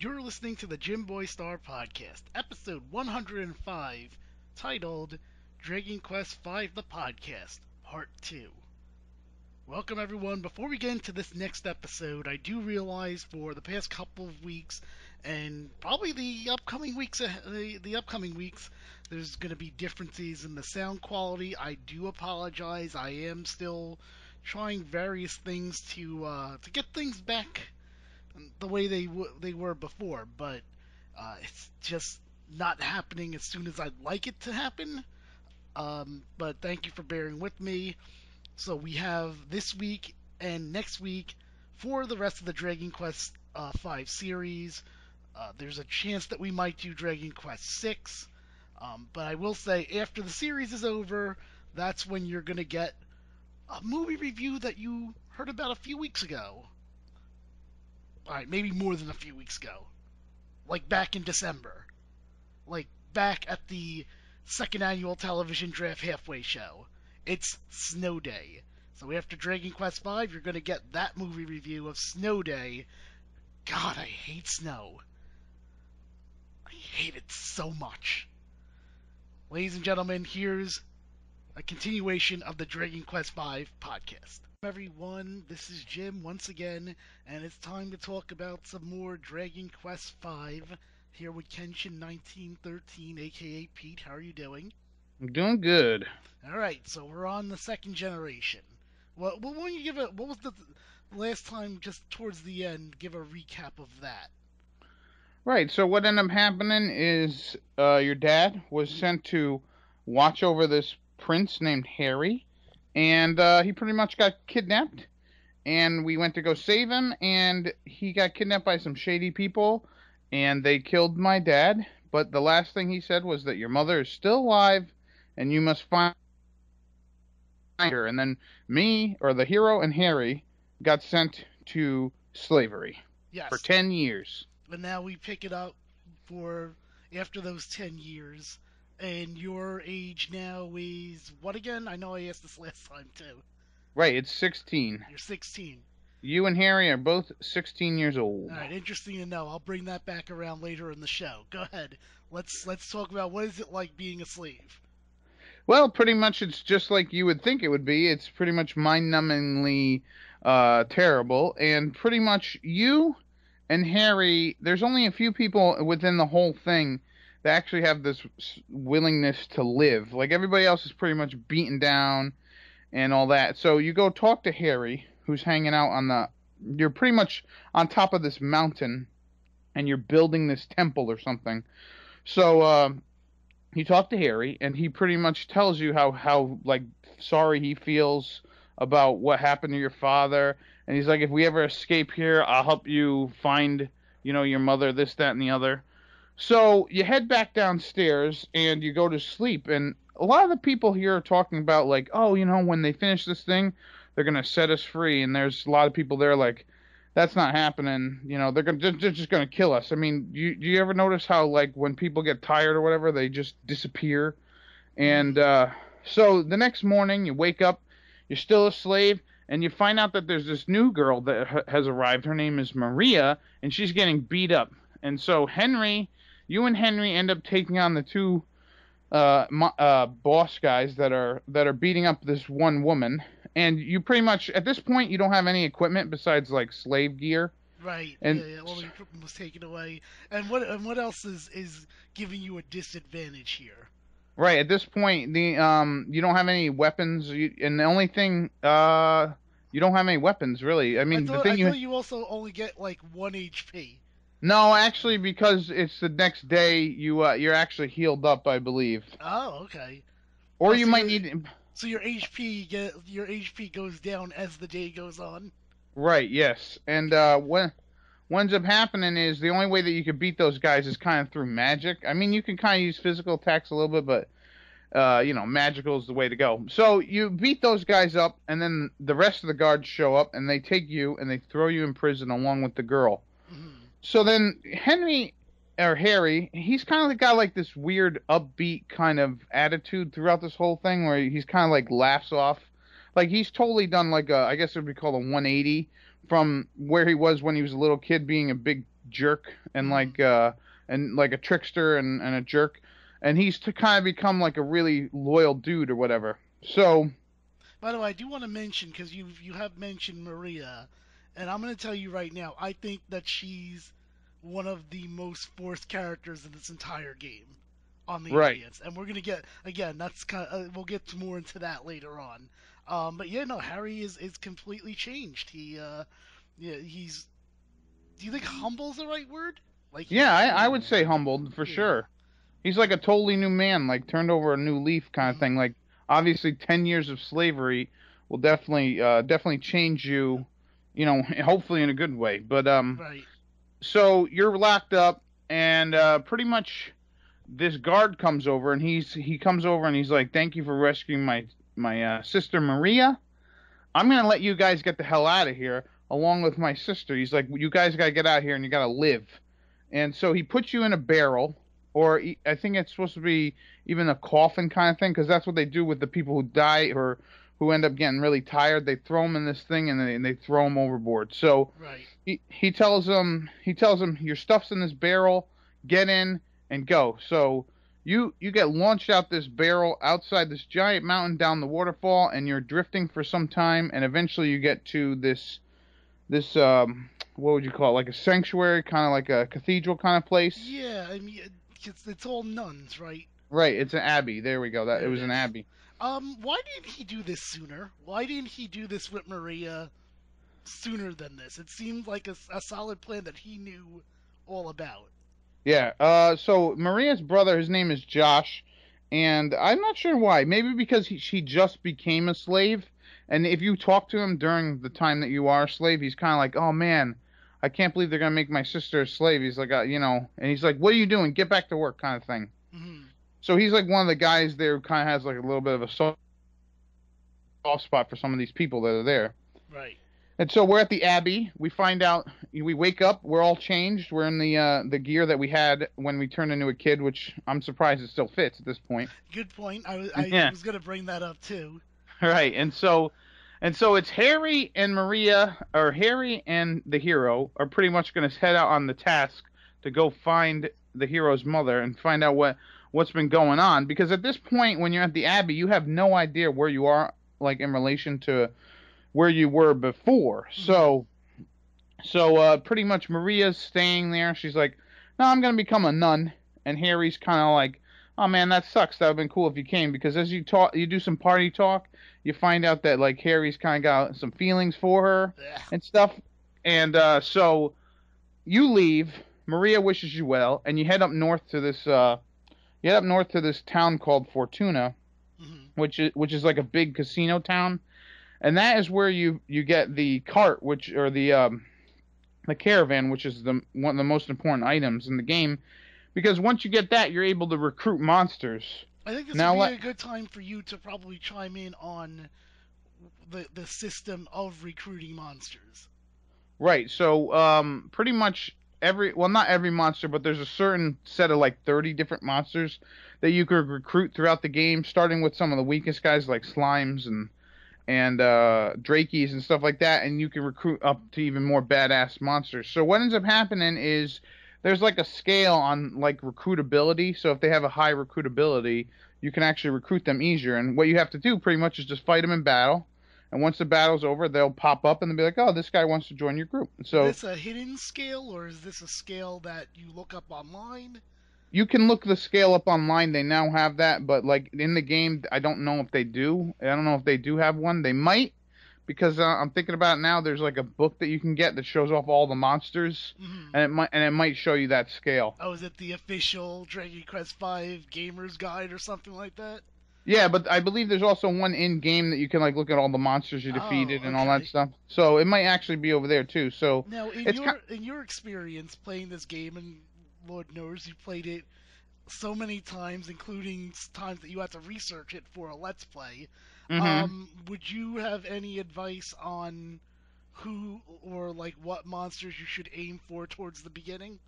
You're listening to the Jim Boy Star Podcast, episode 105, titled Dragon Quest V The Podcast, Part 2. Welcome everyone. Before we get into this next episode, I do realize for the past couple of weeks, and probably the upcoming weeks, there's going to be differences in the sound quality. I do apologize. I am still trying various things to get things back the way they were before, but it's just not happening as soon as I'd like it to happen. But thank you for bearing with me. So we have this week and next week for the rest of the Dragon Quest V series. There's a chance that we might do Dragon Quest VI, but I will say after the series is over, that's when you're going to get a movie review that you heard about a few weeks ago. Alright, maybe more than a few weeks ago. Like back in December. Like back at the second annual television draft halfway show. It's Snow Day. So after Dragon Quest V, you're going to get that movie review of Snow Day. God, I hate snow. I hate it so much. Ladies and gentlemen, here's a continuation of the Dragon Quest V podcast. Everyone, this is Jim once again, and it's time to talk about some more Dragon Quest V here with kenshin1913, aka Pete. How are you doing? I'm doing good. All right, so we're on the second generation. Well, why don't you give a what was the last time? Just towards the end, give a recap of that. Right. So what ended up happening is your dad was sent to watch over this prince named Harry. And he pretty much got kidnapped, and we went to go save him, and he got kidnapped by some shady people, and they killed my dad. But the last thing he said was that your mother is still alive, and you must find her. And then me, or the hero, and Harry got sent to slavery. Yes. For 10 years. But now we pick it up for after those 10 years. And your age now is what again? I know I asked this last time too. Right, it's 16. You're 16. You and Harry are both 16 years old. All right, interesting to know. I'll bring that back around later in the show. Go ahead. Let's talk about what is it like being a slave. Well, pretty much it's just like you would think it would be. It's pretty much mind-numbingly terrible, and pretty much you and Harry. There's only a few people within the whole thing they actually have this willingness to live. Like, everybody else is pretty much beaten down and all that. So you go talk to Harry, who's hanging out on the... You're pretty much on top of this mountain, and you're building this temple or something. So you talk to Harry, and he pretty much tells you how sorry he feels about what happened to your father. And he's like, if we ever escape here, I'll help you find, you know, your mother, this, that, and the other. So you head back downstairs and you go to sleep, and a lot of the people here are talking about like, oh, you know, when they finish this thing, they're gonna set us free. And there's a lot of people there like, that's not happening. You know, they're just gonna kill us. I mean, do you ever notice how like when people get tired or whatever, they just disappear? And so the next morning you wake up, you're still a slave, and you find out that there's this new girl that has arrived. Her name is Maria, and she's getting beat up. And so Henry. You and Henry end up taking on the two boss guys that are beating up this one woman, and you pretty much at this point you don't have any equipment besides like slave gear. Right. And all the equipment was taken away. And what else is giving you a disadvantage here? Right. At this point, the you don't have any weapons, and the only thing you don't have any weapons really. I mean, I thought you also only get like 1 HP. No, actually, because it's the next day, you're actually healed up, I believe. Oh, okay. Or you might need. So your HP goes down as the day goes on. Right. Yes. And what ends up happening is the only way that you can beat those guys is kind of through magic. I mean, you can kind of use physical attacks a little bit, but you know, magical is the way to go. So you beat those guys up, and then the rest of the guards show up, and they take you and they throw you in prison along with the girl. Mm-hmm. So then Harry, he's kind of got like this weird upbeat kind of attitude throughout this whole thing where he's kind of like laughs off. Like he's totally done like I guess it would be called a 180 from where he was when he was a little kid being a big jerk and like a trickster and a jerk, and he's to kind of become like a really loyal dude or whatever. So, by the way, I do want to mention, because you have mentioned Maria, and I'm going to tell you right now, I think that she's one of the most forced characters in this entire game on the audience, and we're going to get that's kind of, we'll get more into that later on. But yeah, no, Harry is completely changed. He he's, do you think humble's the right word? Like, yeah, I would say humbled for sure. He's like a totally new man, like turned over a new leaf kind of thing. Like, obviously 10 years of slavery will definitely change you, you know, hopefully in a good way. But so you're locked up, and pretty much this guard comes over, and he comes over and he's like, "Thank you for rescuing my sister Maria. I'm gonna let you guys get the hell out of here along with my sister." He's like, "You guys gotta get out of here and you gotta live." And so he puts you in a barrel, or I think it's supposed to be even a coffin kind of thing, because that's what they do with the people who die or who end up getting really tired. They throw them in this thing, and they throw them overboard. So he tells them, "Your stuff's in this barrel. Get in and go." So you get launched out this barrel outside this giant mountain down the waterfall, and you're drifting for some time, and eventually you get to this what would you call it? Like a sanctuary, kind of like a cathedral kind of place. Yeah, I mean, it's all nuns, right? Right, it's an abbey. There we go. That it was an abbey. Why didn't he do this sooner? Why didn't he do this with Maria sooner than this? It seemed like a solid plan that he knew all about. Yeah, so Maria's brother, his name is Josh, and I'm not sure why. Maybe because she just became a slave, and if you talk to him during the time that you are a slave, he's kind of like, "Oh, man, I can't believe they're going to make my sister a slave." He's like, you know, and he's like, "What are you doing? Get back to work," kind of thing. Mm-hmm. So he's like one of the guys there who kind of has like a little bit of a soft spot for some of these people that are there. Right. And so we're at the abbey. We find out, we wake up, we're all changed. We're in the gear that we had when we turned into a kid, which I'm surprised it still fits at this point. Good point. I was going to bring that up too. Right. And so it's Harry and Maria, or Harry and the hero, are pretty much going to head out on the task to go find the hero's mother and find out what's been going on, because at this point when you're at the abbey, you have no idea where you are, like, in relation to where you were before. So pretty much Maria's staying there. She's like, "No, I'm going to become a nun." And Harry's kind of like, "Oh, man, that sucks. That would have been cool if you came." Because as you do some party talk, you find out that, like, Harry's kind of got some feelings for her and stuff. And so you leave. Maria wishes you well, and you head up north to this town called Fortuna, which is like a big casino town, and that is where you get the cart, the caravan, which is one of the most important items in the game, because once you get that, you're able to recruit monsters. I think this would be a good time for you to probably chime in on the system of recruiting monsters. Right. So pretty much. Not every monster, but there's a certain set of like 30 different monsters that you could recruit throughout the game, starting with some of the weakest guys like slimes and drakeys and stuff like that, and you can recruit up to even more badass monsters. So what ends up happening is there's like a scale on like recruitability, so if they have a high recruitability, you can actually recruit them easier, and what you have to do pretty much is just fight them in battle. And once the battle's over, they'll pop up and they'll be like, "Oh, this guy wants to join your group." So is this a hidden scale, or is this a scale that you look up online? You can look the scale up online. They now have that, but like in the game, I don't know if they do. I don't know if they do have one. They might, because I'm thinking about it now. There's like a book that you can get that shows off all the monsters, and it might show you that scale. Oh, is it the official Dragon Quest V Gamer's Guide or something like that? Yeah, but I believe there's also one in-game that you can, like, look at all the monsters you defeated and all that stuff. So it might actually be over there, too. So now, in your experience playing this game, and Lord knows you played it so many times, including times that you had to research it for a Let's Play, would you have any advice on who or, like, what monsters you should aim for towards the beginning?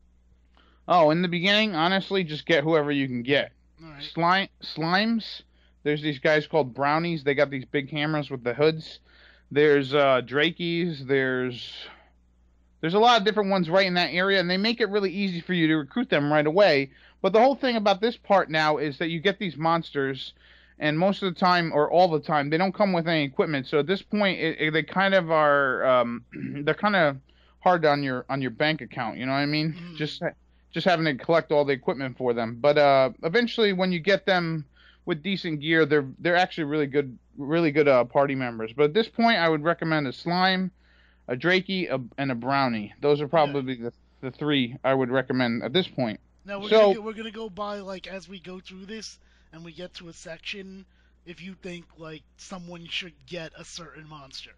Oh, in the beginning, honestly, just get whoever you can get. All right. Slimes... There's these guys called brownies. They got these big hammers with the hoods. There's drakeys. There's There's a lot of different ones right in that area, and they make it really easy for you to recruit them right away. But the whole thing about this part now is that you get these monsters, and most of the time, or all the time, they don't come with any equipment. So at this point, they kind of are they're kind of hard on your bank account. You know what I mean? Mm. Just having to collect all the equipment for them. But eventually, when you get them with decent gear, they're actually really good party members. But at this point, I would recommend a slime, a drakey, and a brownie. Those are probably the three I would recommend at this point. Now we're gonna go by, like, as we go through this and we get to a section, if you think, like, someone should get a certain monster.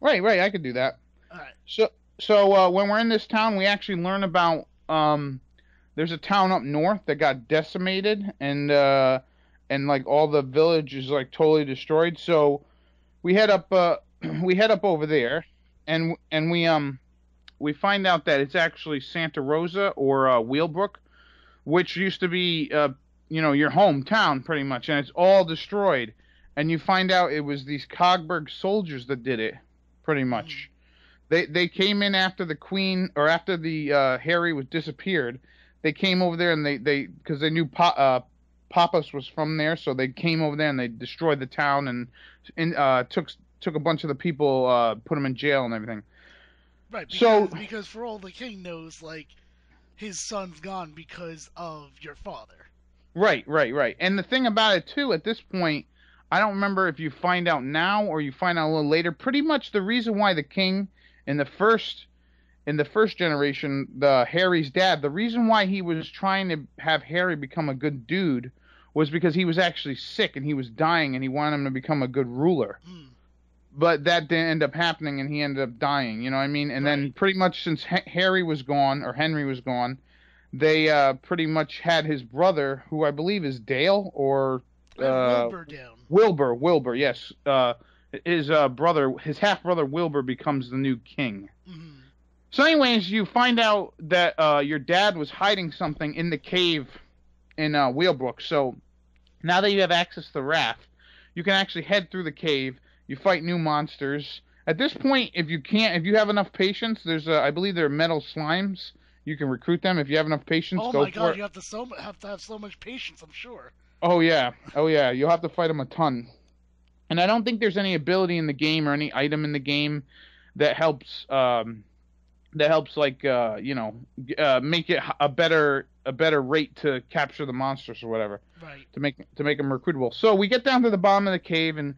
Right. I could do that. All right. So when we're in this town, we actually learn about there's a town up north that got decimated, and like all the village is like totally destroyed. So we head up over there, and we find out that it's actually Santa Rosa, or Whealbrook, which used to be your hometown pretty much, and it's all destroyed. And you find out it was these Coburg soldiers that did it, pretty much. Mm. They came in after the Queen, or after the Harry was disappeared. They came over there, and they because they knew Pappas was from there, so they came over there and they destroyed the town, and took a bunch of the people, put them in jail and everything. Right. Because for all the king knows, like, his son's gone because of your father. Right. And the thing about it too, at this point, I don't remember if you find out now or you find out a little later. Pretty much the reason why the king in the first generation, Harry's dad, the reason why he was trying to have Harry become a good dude was because he was actually sick and he was dying, and he wanted him to become a good ruler. Mm. But that didn't end up happening, and he ended up dying. You know what I mean? And then pretty much since Harry was gone, or Henry was gone, they pretty much had his brother, who I believe is Dale, or Wilbur down. Wilbur, yes. His half-brother Wilbur becomes the new king. Mm-hmm. So anyways, you find out that your dad was hiding something in the cave in Whealbrook. So now that you have access to the raft, you can actually head through the cave. You fight new monsters. At this point, if you have enough patience, there's I believe there are metal slimes. You can recruit them if you have enough patience. Oh my God, you have to have so much patience, I'm sure. Oh yeah, you'll have to fight them a ton. And I don't think there's any ability in the game or any item in the game that helps make it a better rate to capture the monsters or whatever. Right. To make them recruitable. So we get down to the bottom of the cave, and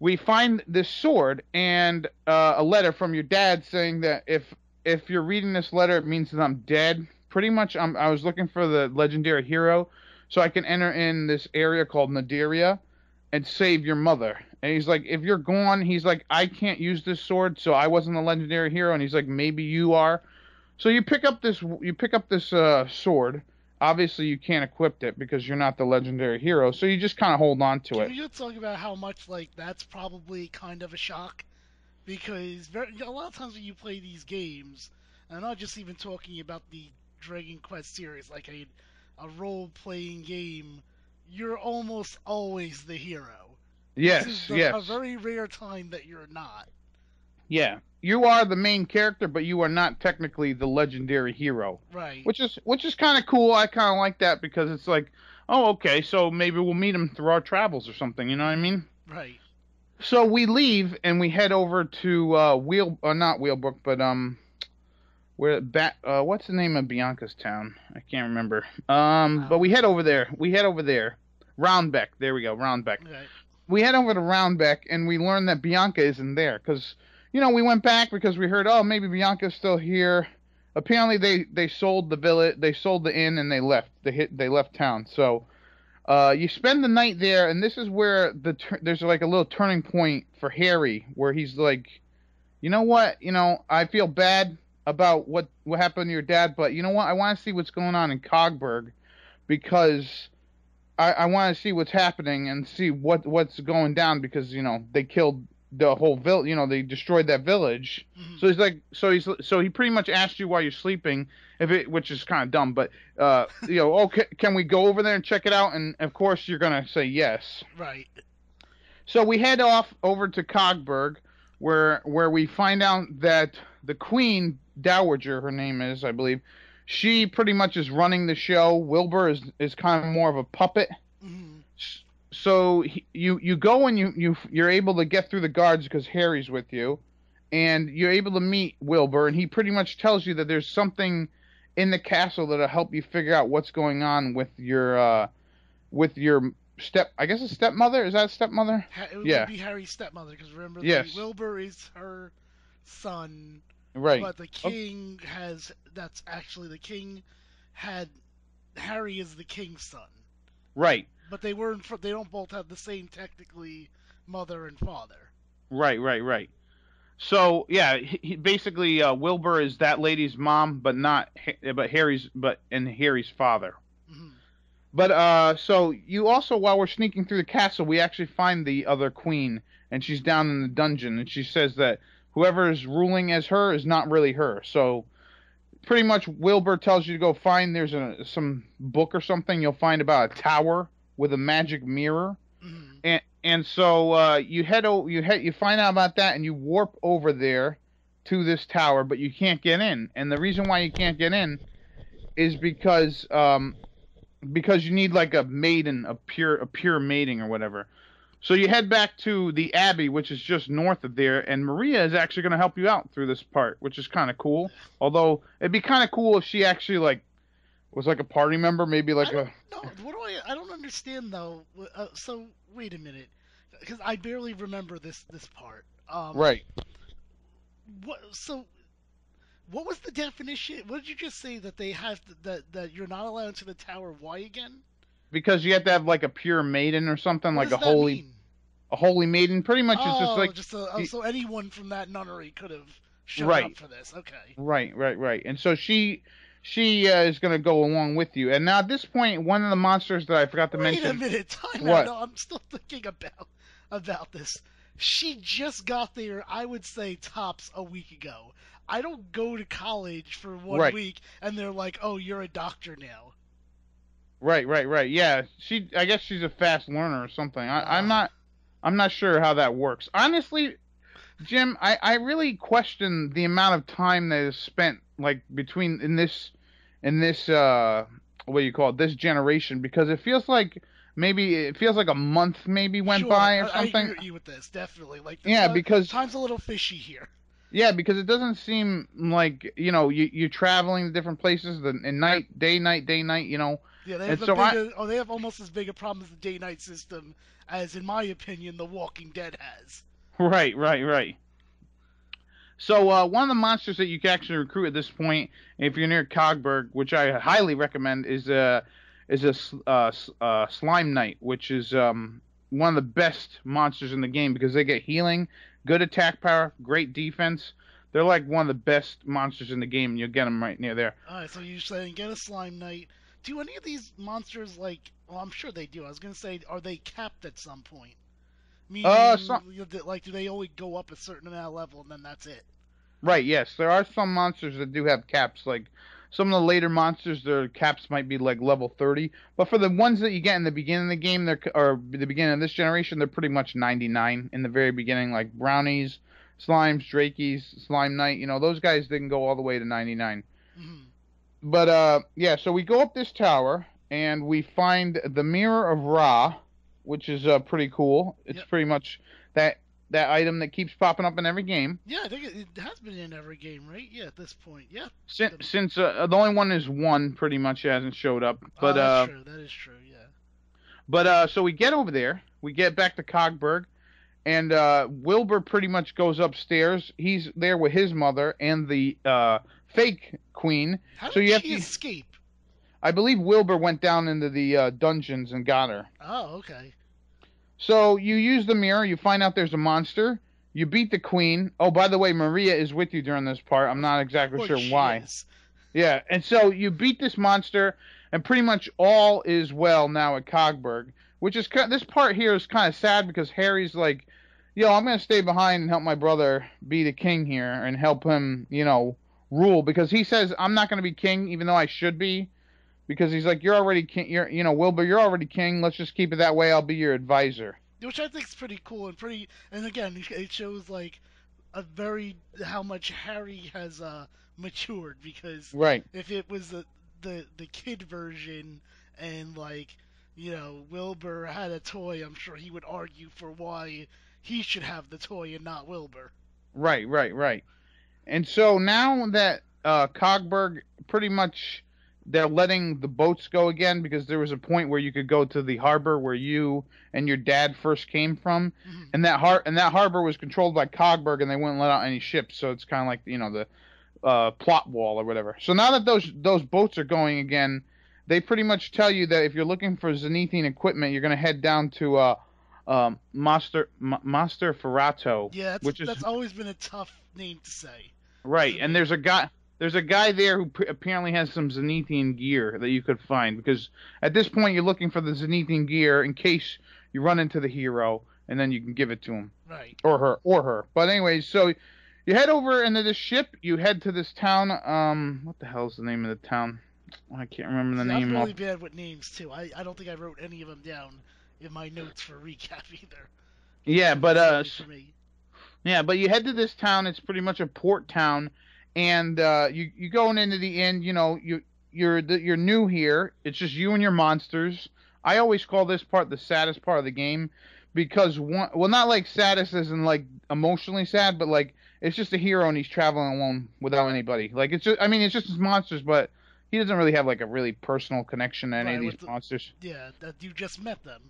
we find this sword and a letter from your dad saying that if you're reading this letter, it means that I'm dead. Pretty much, I was looking for the legendary hero so I can enter in this area called Nadiria and save your mother. And he's like, if you're gone, he's like, I can't use this sword, so I wasn't the legendary hero. And he's like, maybe you are. So you pick up this sword. Obviously, you can't equip it because you're not the legendary hero, so you just kind of hold on to it. Can you talk about how much, like, that's probably kind of a shock? Because a lot of times when you play these games, and I'm not just even talking about the Dragon Quest series, like a role-playing game, you're almost always the hero. Yes, yes. A very rare time that you're not. Yeah. You are the main character, but you are not technically the legendary hero. Right. Which is kind of cool. I kind of like that because it's like, oh, okay, so maybe we'll meet him through our travels or something. You know what I mean? Right. So we leave and we head over to not Whealbrook, but what's the name of Bianca's town? I can't remember. But we head over there. Roundbeck. There we go. Roundbeck. Right. We head over to Roundbeck and we learn that Bianca isn't there because, you know, we went back because we heard, oh, maybe Bianca's still here. Apparently, they sold the village, they sold the inn, and they left. They left town. So, you spend the night there, and this is where there's like a little turning point for Harry, where he's like, you know what, I feel bad about what happened to your dad, but you know what, I want to see what's going on in Coburg, because I want to see what's happening and see what's going down, because they killed the whole village, they destroyed that village. Mm-hmm. So he's like, he pretty much asked you while you're sleeping, which is kind of dumb, but okay, can we go over there and check it out? And of course you're gonna say yes. Right. So we head off over to Coburg, where we find out that the Queen Dowager, her name is, I believe, she pretty much is running the show. Wilbur is kind of more of a puppet. Mm-hmm. So you go and you're able to get through the guards because Harry's with you, and you're able to meet Wilbur, and he pretty much tells you that there's something in the castle that'll help you figure out what's going on with your step. I guess a stepmother, is that a stepmother? It would be Harry's stepmother, because remember, Wilbur is her son. Right. But the king had Harry is the king's son. Right. But they don't both have the same technically mother and father. Right. So yeah, he basically Wilbur is that lady's mom, but Harry's father. Mm-hmm. But so you also, while we're sneaking through the castle, we actually find the other queen, and she's down in the dungeon, and she says that whoever is ruling as her is not really her. So pretty much Wilbur tells you to go find, there's some book or something you'll find about a tower with a magic mirror. Mm-hmm. And so you find out about that, and you warp over there to this tower, but you can't get in. And the reason why you can't get in is because you need like a maiden, a pure maiden or whatever. So you head back to the Abbey, which is just north of there, and Maria is actually going to help you out through this part, which is kind of cool. Although it'd be kind of cool if she actually like was like a party member, maybe like a. No, what do I? I don't understand though. So wait a minute, because I barely remember this part. Right. What? So what was the definition? What did you just say that they have that you're not allowed into the tower? Why again? Because you have to have like a pure maiden or something, what like a holy, mean? A holy maiden. Pretty much, it's so anyone from that nunnery could have shown up for this. Okay. Right. And so she is going to go along with you. And now at this point, one of the monsters that I forgot to mention. Wait a minute, time out. I'm still thinking about this. She just got there, I would say, tops a week ago. I don't go to college for one week, and they're like, "Oh, you're a doctor now." Right. Yeah, I guess she's a fast learner or something. I'm not sure how that works. Honestly, Jim, I really question the amount of time that is spent like between in this what do you call it, this generation, because it feels like a month went by or something. I agree with you with this, definitely. Like because time's a little fishy here. Yeah, because it doesn't seem like, you know, you're traveling to different places, and night, day, night, you know. Yeah, they have almost as big a problem as the day-night system as, in my opinion, The Walking Dead has. Right. So one of the monsters that you can actually recruit at this point, if you're near Coburg, which I highly recommend, is a slime knight, which is one of the best monsters in the game because they get healing, good attack power, great defense. They're like one of the best monsters in the game, and you'll get them right near there. All right, so you're saying get a slime knight. Do any of these monsters, like... Well, I'm sure they do. I was going to say, are they capped at some point? Meaning, do they only go up a certain amount of level, and then that's it? Right, yes. There are some monsters that do have caps. Like, some of the later monsters, their caps might be, like, level 30. But for the ones that you get in the beginning of the game, or the beginning of this generation, they're pretty much 99 in the very beginning. Like, brownies, slimes, drakeys, slime knight. You know, those guys didn't go all the way to 99. Mm-hmm. But, so we go up this tower, and we find the Mirror of Ra, which is pretty cool. It's pretty much that item that keeps popping up in every game. Yeah, I think it has been in every game, right? Yeah, at this point, yeah. Since the only one is one, pretty much hasn't showed up. But, that's true. That is true, yeah. But, so we get over there. We get back to Coburg, and Wilbur pretty much goes upstairs. He's there with his mother and the... fake queen. How did she escape? I believe Wilbur went down into the dungeons and got her. Oh, okay. So you use the mirror. You find out there's a monster. You beat the queen. Oh, by the way, Maria is with you during this part. I'm not exactly sure why. Is. Yeah, and so you beat this monster, and pretty much all is well now at Coburg, which is this part here is kind of sad because Harry's like, yo, I'm going to stay behind and help my brother be the king here and help him, you know, rule, because he says I'm not going to be king, even though I should be, because he's like, you're already king, Wilbur, you're already king. Let's just keep it that way. I'll be your advisor, which I think is pretty cool and again, it shows like how much Harry has matured, because right. If it was the kid version and like, you know, Wilbur had a toy, I'm sure he would argue for why he should have the toy and not Wilbur. Right. And so now that Coburg, pretty much they're letting the boats go again, because there was a point where you could go to the harbor where you and your dad first came from, mm-hmm. and that harbor was controlled by Coburg, and they wouldn't let out any ships, so it's kind of like, you know, the plot wall or whatever. So now that those boats are going again, they pretty much tell you that if you're looking for Zenithian equipment, you're going to head down to Master Ferrato. Yeah, that's always been a tough name to say. Right, and there's a guy there who apparently has some Zenithian gear that you could find, because at this point you're looking for the Zenithian gear in case you run into the hero, and then you can give it to him. Right. Or her. But anyways, so you head over into this ship, you head to this town, what the hell's the name of the town? I can't remember the name. I'm really bad with names, too. I don't think I wrote any of them down in my notes for recap either. Yeah, but but you head to this town, it's pretty much a port town. And you going into the inn, you know, you're new here. It's just you and your monsters. I always call this part the saddest part of the game, because not like saddest isn't like emotionally sad, but like it's just a hero and he's traveling alone without anybody. Like it's just his monsters, but he doesn't really have like a really personal connection to any of these monsters. Yeah, that you just met them.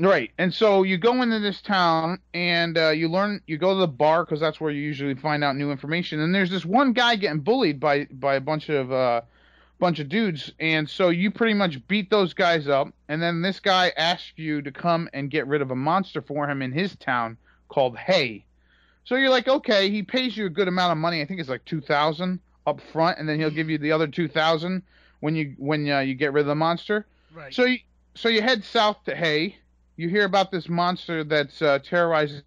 Right, and so you go into this town, and you go to the bar, because that's where you usually find out new information. And there's this one guy getting bullied by a bunch of dudes, and so you pretty much beat those guys up. And then this guy asks you to come and get rid of a monster for him in his town called Hay. So you're like, okay, he pays you a good amount of money. I think it's like $2,000 up front, and then he'll give you the other $2,000 when you get rid of the monster. Right. So you head south to Hay. You hear about this monster that's terrorizing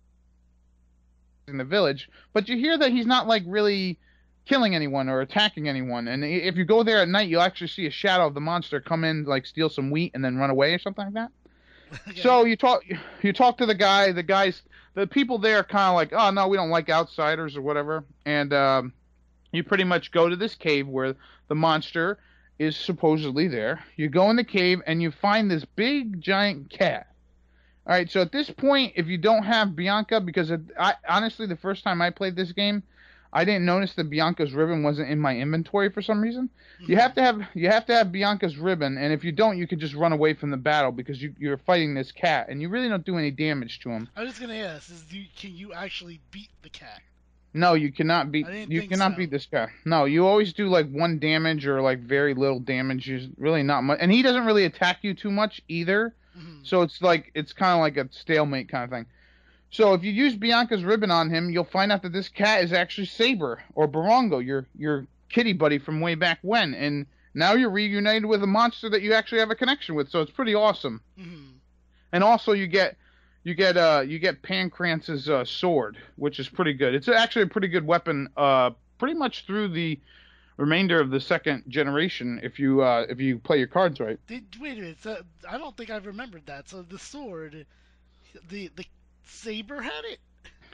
the village, but you hear that he's not, like, really killing anyone or attacking anyone. And if you go there at night, you'll actually see a shadow of the monster come in, like, steal some wheat and then run away or something like that. Yeah. So you talk to the guy. The people there are kind of like, oh, no, we don't like outsiders or whatever. And you pretty much go to this cave where the monster is supposedly there. You go in the cave, and you find this big, giant cat. All right, so at this point, if you don't have Bianca, because honestly, the first time I played this game, I didn't notice that Bianca's ribbon wasn't in my inventory for some reason. Mm-hmm. You have to have Bianca's ribbon, and if you don't, you can just run away from the battle, because you're fighting this cat, and you really don't do any damage to him. I was just gonna ask: can you actually beat the cat? No, you cannot beat. You cannot beat this guy. No, you always do like one damage or like very little damage. It's really not much, and he doesn't really attack you too much either. So it's kind of like a stalemate kind of thing. So if you use Bianca's ribbon on him, you'll find out that this cat is actually Saber or Barongo, your kitty buddy from way back when. And now you're reunited with a monster that you actually have a connection with. So it's pretty awesome. Mm-hmm. And also you get Pankraz's sword, which is pretty good. It's actually a pretty good weapon. Pretty much through the remainder of the second generation, if you play your cards right. Wait a minute, so I don't think I remembered that. So the sword, the Saber had it.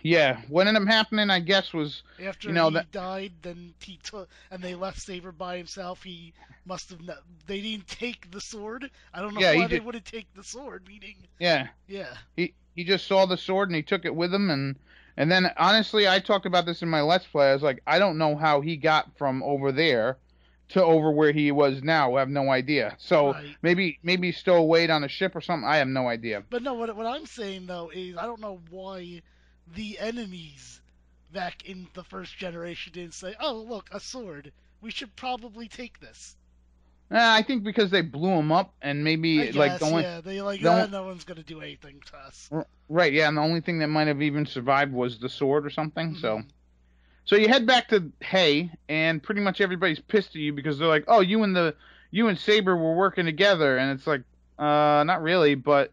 Yeah, what ended up happening, I guess, was after died, then he took, and they left Saber by himself. He must have. They didn't take the sword. I don't know why they wouldn't take the sword. Meaning. Yeah. Yeah. He just saw the sword and he took it with him. And then, honestly, I talked about this in my Let's Play. I was like, I don't know how he got from over there to over where he was now. I have no idea. So maybe he stowed away on a ship or something. I have no idea. But no, what I'm saying, though, is I don't know why the enemies back in the first generation didn't say, oh, look, a sword. We should probably take this. I think because they blew him up, and maybe no one's gonna do anything to us. Right, yeah, and the only thing that might have even survived was the sword or something. Mm-hmm. So you head back to Hay, and pretty much everybody's pissed at you because they're like, "Oh, you and Saber were working together," and it's like, not really, but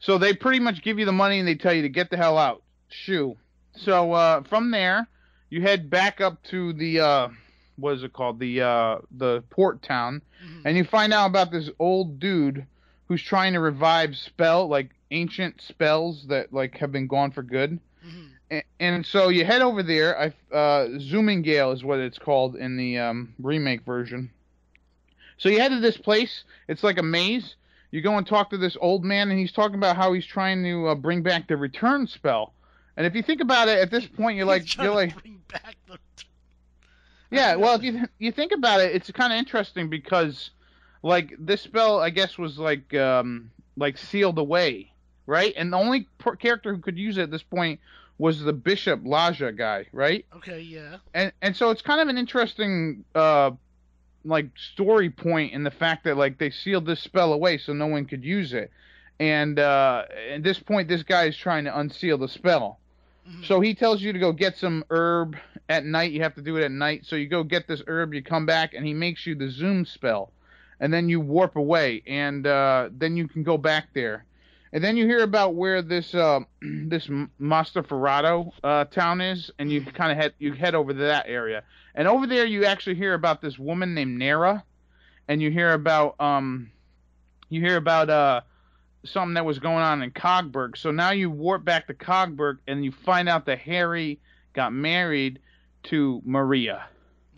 so they pretty much give you the money and they tell you to get the hell out. Shoo. So from there, you head back up to the. What is it called? The port town. Mm-hmm. And you find out about this old dude who's trying to revive ancient spells that, like, have been gone for good. Mm-hmm. And so you head over there. Zoomingale is what it's called in the remake version. So you head to this place. It's like a maze. You go and talk to this old man, and he's talking about how he's trying to bring back the return spell. And if you think about it, at this point, you're like, bring back the... Yeah, well, if you think about it, it's kind of interesting because, like, this spell, I guess, was like sealed away, right? And the only character who could use it at this point was the Bishop Ladja guy, right? Okay, yeah. And so it's kind of an interesting like story point in the fact that like they sealed this spell away so no one could use it. And at this point, this guy is trying to unseal the spell. Mm-hmm. So he tells you to go get some herb at night. You have to do it at night. So you go get this herb, you come back, and he makes you the zoom spell. And then you warp away, and then you can go back there. And then you hear about where this this Master Ferrato town is, and you kind of head over to that area. And over there, you actually hear about this woman named Nera, and you hear about something that was going on in Coburg. So now you warp back to Coburg, and you find out that Harry got married to Maria.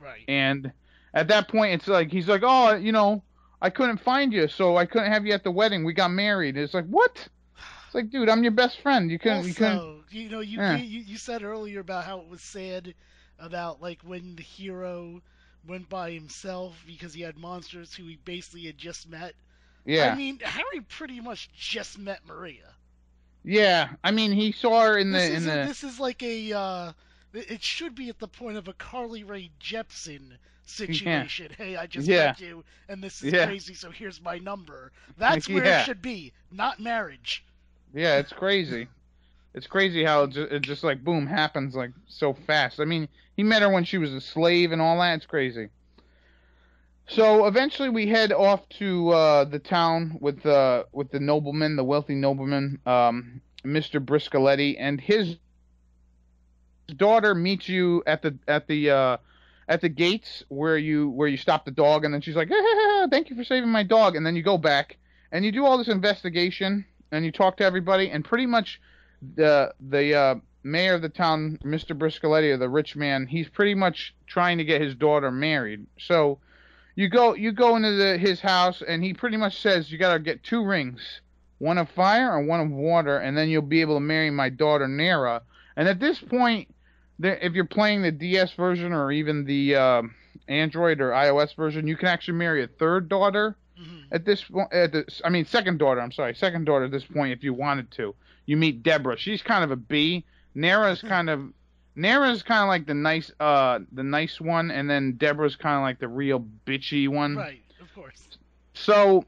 Right. And at that point, it's like he's like, oh, you know, I couldn't find you, so I couldn't have you at the wedding. We got married. It's like, what? It's like, dude, I'm your best friend. You said earlier about how it was sad about like when the hero went by himself because he had monsters who he basically had just met. Yeah. I mean, Harry pretty much just met Maria. Yeah, I mean, he saw her This is like a. It should be at the point of a Carly Rae Jepsen situation. Yeah. Hey, I just met you, and this is crazy, so here's my number. That's where it should be, not marriage. Yeah, it's crazy. It's crazy how it just like, boom, happens like so fast. I mean, he met her when she was a slave and all that. It's crazy. So eventually we head off to the town with the nobleman, the wealthy nobleman, Mr. Briscoletti, and his daughter meets you at the gates where you stop the dog, and then she's like, thank you for saving my dog. And then you go back and you do all this investigation and you talk to everybody, and pretty much the mayor of the town, Mr. Briscoletti, or the rich man, he's pretty much trying to get his daughter married. So you go into his house, and he pretty much says you gotta get 2 rings, one of fire and one of water, and then you'll be able to marry my daughter Nera. And at this point, if you're playing the DS version or even the Android or iOS version, you can actually marry a third daughter. Mm-hmm. Second daughter at this point if you wanted to. You meet Debora. She's kind of a B. Nera's kind of like the nice one, and then Deborah's kind of like the real bitchy one. Right, of course. So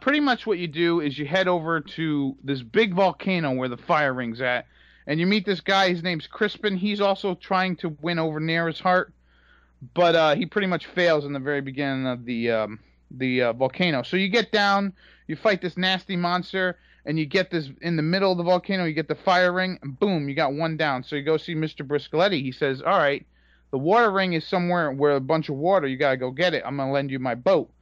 pretty much what you do is you head over to this big volcano where the fire ring's at. And you meet this guy, his name's Crispin. He's also trying to win over Nera's heart, but he pretty much fails in the very beginning of the volcano. So you get down, you fight this nasty monster, and you get this in the middle of the volcano, you get the fire ring, and boom, you got one down. So you go see Mr. Briscoletti. He says, all right, the water ring is somewhere where a bunch of water, you gotta go get it. I'm gonna lend you my boat.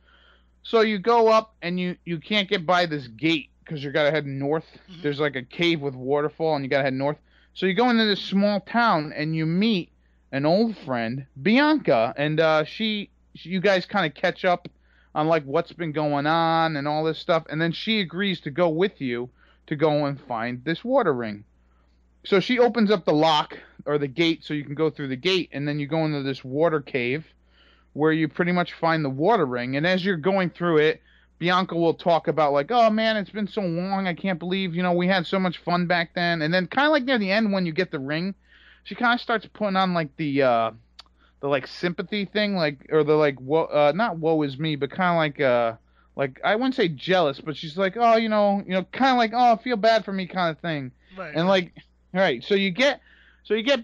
So you go up, and you can't get by this gate, because you gotta head north. Mm-hmm. There's like a cave with waterfall, and you gotta head north. So you go into this small town, and you meet an old friend, Bianca, and you guys kind of catch up on like what's been going on and all this stuff, and then she agrees to go with you to go and find this water ring. So she opens up the lock or the gate, so you can go through the gate, and then you go into this water cave where you pretty much find the water ring. And as you're going through it, Bianca will talk about like, oh man, it's been so long. I can't believe, you know, we had so much fun back then. And then kind of like near the end, when you get the ring, she kind of starts putting on like the like sympathy thing, like, or the like, not woe is me, but kind of like I wouldn't say jealous, but she's like, oh, you know, kind of like, oh, feel bad for me kind of thing. Right. And like, all right. So you get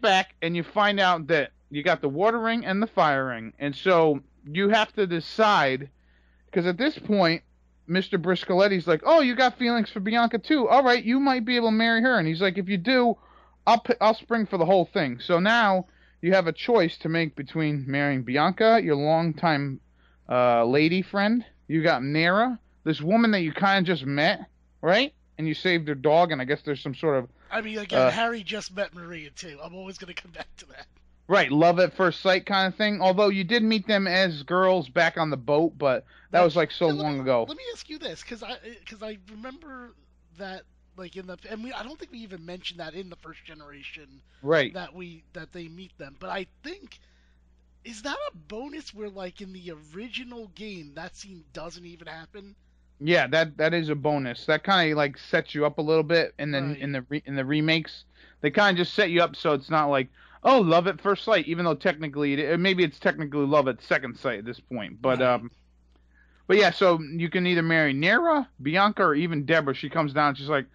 back, and you find out that you got the water ring and the fire ring. And so you have to decide, because at this point, Mr. Briscoletti's like, oh, you got feelings for Bianca too. All right, you might be able to marry her. And he's like, if you do, I'll spring for the whole thing. So now you have a choice to make between marrying Bianca, your longtime lady friend. You got Nera, this woman that you kind of just met, right? and you saved their dog, and I guess there's some sort of... I mean, again, Harry just met Maria, too. I'm always going to come back to that. Right, love at first sight kind of thing. Although you did meet them as girls back on the boat, but that was, like, so long ago. Let me ask you this, because I remember that, like, in the... And I don't think we even mentioned that in the first generation. Right. That they meet them. But I think... Is that a bonus where, like, in the original game, that scene doesn't even happen? Yeah, that is a bonus. That kind of, like, sets you up a little bit, and then right. in the remakes, they kind of just set you up so it's not like, oh, love at first sight, even though technically maybe it's technically love at second sight at this point. But right. But yeah, so you can either marry Nera, Bianca, or even Debora. She comes down and she's like,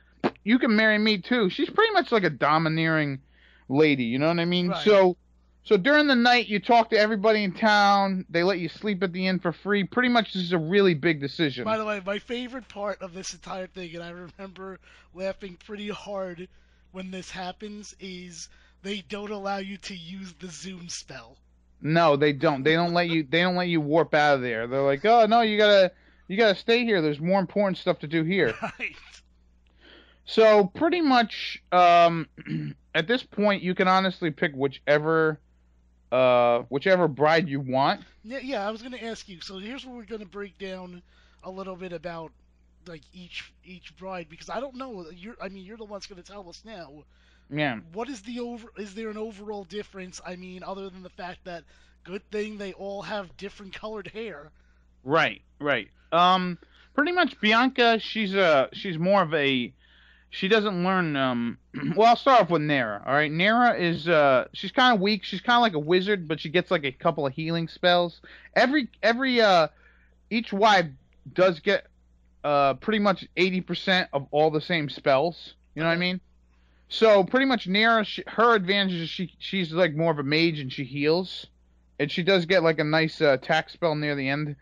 you can marry me too. She's pretty much like a domineering lady, you know what I mean? Right. So during the night, you talk to everybody in town. They let you sleep at the inn for free. Pretty much, this is a really big decision. By the way, my favorite part of this entire thing, and I remember laughing pretty hard when this happens, is they don't allow you to use the zoom spell. No, they don't. They don't let you warp out of there. They're like, oh no, you gotta stay here. There's more important stuff to do here. Right. So pretty much, at this point, you can honestly pick whichever bride you want. Yeah, I was going to ask you. So here's where we're going to break down a little bit about like each bride, because I don't know. You're the one's going to tell us now. Yeah. What is is there an overall difference? I mean, other than the fact that good thing they all have different colored hair. Right. Pretty much Bianca, she's more of a. She doesn't learn, well, I'll start off with Nera, all right? Nera is, she's kind of weak. She's kind of like a wizard, but she gets, like, a couple of healing spells. Each wife does get, pretty much 80% of all the same spells. You know what I mean? So, pretty much Nera, her advantage is she's, like, more of a mage, and she heals. And she does get, like, a nice, attack spell near the end.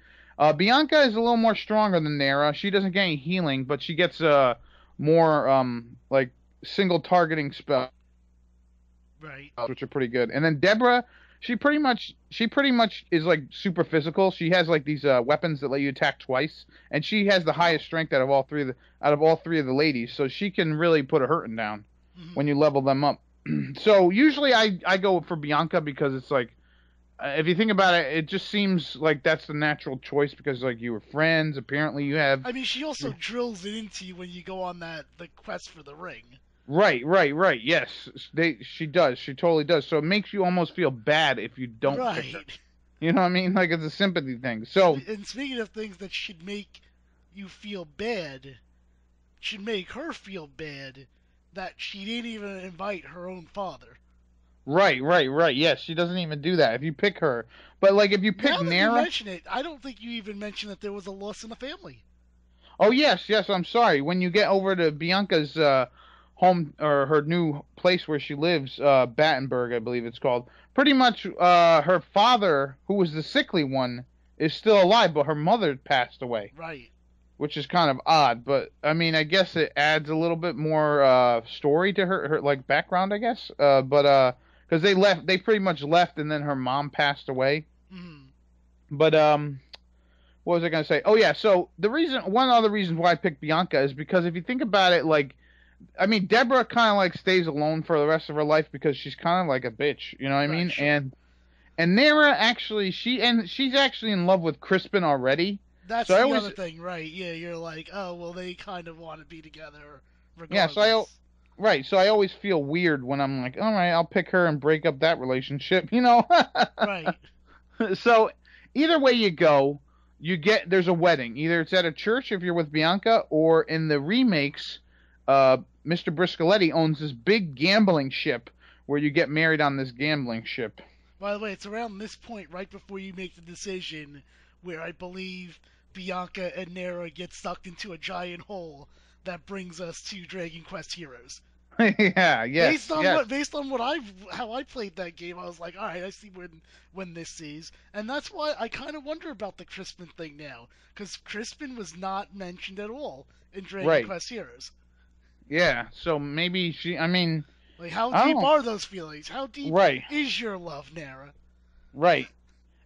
Bianca is a little more stronger than Nera. She doesn't get any healing, but she gets, more like single targeting spells, right? Which are pretty good. And then Debora, she pretty much is like super physical. She has like these weapons that let you attack twice, and she has the highest strength out of all three of the ladies. So she can really put a hurting down when you level them up. So usually I go for Bianca because it's like if you think about it, it just seems like that's the natural choice because, like, you were friends. Apparently, you have... I mean, she also drills it into you when you go on the quest for the ring. Right. Yes, she does. She totally does. So it makes you almost feel bad if you don't... Right. Pick her. You know what I mean? Like, it's a sympathy thing. So... And speaking of things that should make you feel bad, should make her feel bad, that she didn't even invite her own father. Right. Yes, she doesn't even do that if you pick her. But, like, if you pick Nera... Now that Nera, you mention it, I don't think you even mentioned that there was a loss in the family. Oh, yes, I'm sorry. When you get over to Bianca's home, or her new place where she lives, Battenberg, I believe it's called, pretty much her father, who was the sickly one, is still alive, but her mother passed away. Right. Which is kind of odd, but, I mean, I guess it adds a little bit more story to her like, background, I guess. Because they pretty much left, and then her mom passed away. Mm. But, what was I going to say? Oh, yeah, so one of the reasons why I picked Bianca is because if you think about it, like, I mean, Debora kind of, like, stays alone for the rest of her life because she's kind of like a bitch, you know what I mean? Sure. And Nera, actually, she's actually in love with Crispin already. That's so the other thing, right? Yeah, you're like, oh, well, they kind of want to be together regardless. Yeah, so I always feel weird when I'm like, all right, I'll pick her and break up that relationship, you know? Right. So either way you go, there's a wedding. Either it's at a church if you're with Bianca, or in the remakes, Mr. Briscoletti owns this big gambling ship where you get married on this gambling ship. By the way, it's around this point right before you make the decision where I believe Bianca and Nera get sucked into a giant hole that brings us to Dragon Quest Heroes. Yeah. Based on how I played that game, I was like, all right, I see when this is, and that's why I kind of wonder about the Crispin thing now, because Crispin was not mentioned at all in Dragon Quest Heroes. Yeah, so maybe how deep are those feelings? How deep is your love, Nera? Right.